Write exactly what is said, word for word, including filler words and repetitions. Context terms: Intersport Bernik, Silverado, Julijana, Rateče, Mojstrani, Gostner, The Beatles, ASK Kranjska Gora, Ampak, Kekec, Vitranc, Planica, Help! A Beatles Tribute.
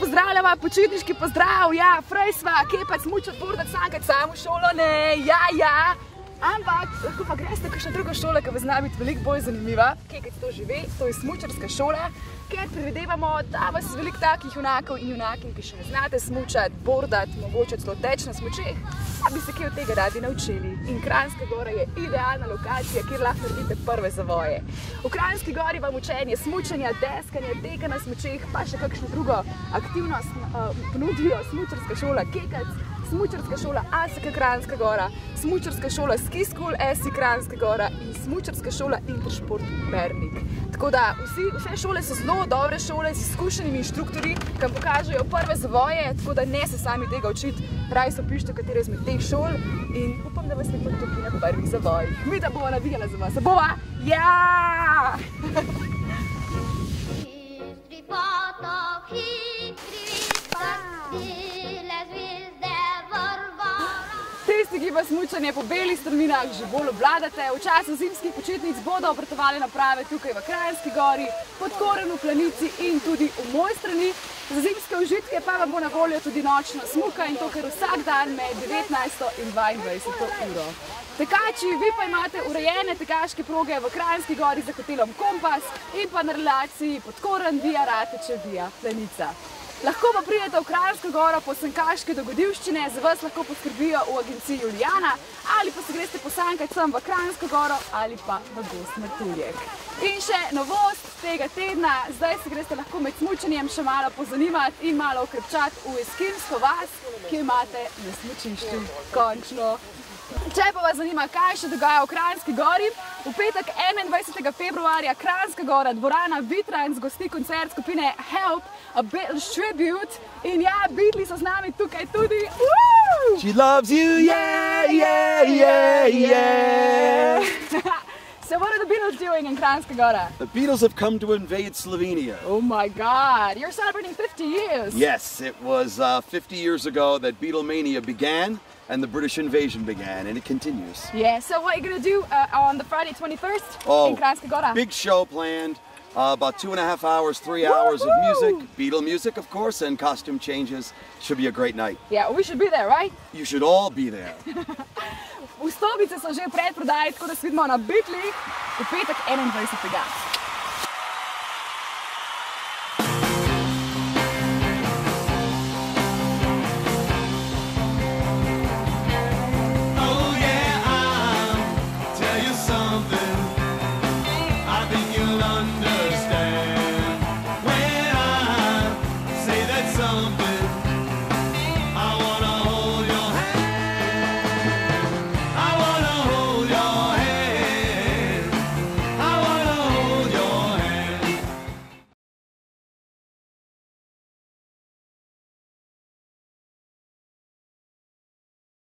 Pozdravljava, počitniški pozdrav, ja, frej sva, kepec, mučot, bordat, sankat, samo šolo, ne, ja, ja. Ampak, lahko pa greste v kakšno drugo šolo, ki vas zna biti veliko bolj zanimiva. Kekec to že ve, to je smučarska šola, kjer predvidevamo, da vas veliko takih junakov in junakin, ki še ne znate smučati, bordat, mogoče celo teč na smučeh, da bi se kje od tega radi naučili. In Kranjska Gora je idealna lokacija, kjer lahko naredite prve zavoje. V Kranjski Gori vam učenje smučanja, deskanja, teka na smučeh, pa še kakšno drugo aktivnost ponudijo smučarska šola Kekec, smučarska šola A S K Kranjska Gora, smučarska šola Ski School A S K Kranjska Gora in smučarska šola Intersport Bernik. Tako da vse šole so zelo dobre šole z izkušenimi inštruktori, kam pokažejo prve zavoje, tako da ne se sami tega učiti, raje se opišite katero izmed teh šol in upam, da vas ne bodo tukaj na prvih zavojih. Mi da bova navijala za vas, a bova? Jaaa! Histri potok, histri potok, ki pa smučanje po belih strminah že bolj obvladate. V času zimskih počitnic bodo obratovali naprave tukaj v Kranjski Gori, pod Koren v Planici in tudi v Mojstrani. Za zimske užitke pa vam bo na voljo tudi nočna smuka in to, ker vsak dan med devetnajsto in dvaindvajseto uro. Tekači, vi pa imate urejene tekaške proge v Kranjski Gori za hotelom Kompas in pa na relaciji pod Koren, Via Rateče, Via Planica. Lahko pa pridete v Kranjsko Goro po sankaške dogodivščine, za vas lahko poskrbijo v agenciji Julijana ali pa se greste posankati sem v Kranjsko Goro ali pa v Gostner. In še novost tega tedna, zdaj se greste lahko med smučenjem še malo pozanimati in malo okrepčati v eskimsko vas, ki imate na smučišču končno. Če pa vas zanima, kaj še dogaja v Kranjski Gori, v petek enaindvajsetega februarja Kranjska Gora, dvorana Vitranc, gosti koncert skupine Help! A Beatles Tribute in ja, Beatli so z nami tukaj tudi. She loves you, yeah, yeah, yeah, yeah. So what are the Beatles doing in Kranjska Gora? The Beatles have come to invade Slovenia. Oh my God, you're celebrating fifty years. Yes, it was uh, fifty years ago that Beatlemania began. And the British invasion began, and it continues. Yeah, so what are you going to do uh, on the Friday twenty-first oh, in Kranjska Gora? Big show planned, uh, about two and a half hours, three hours of music, Beatle music, of course, and costume changes. Should be a great night. Yeah, we should be there, right? You should all be there. Vstopnice so že v predprodaji, tako da se vidimo na Beatlih v petek enaindvajsetega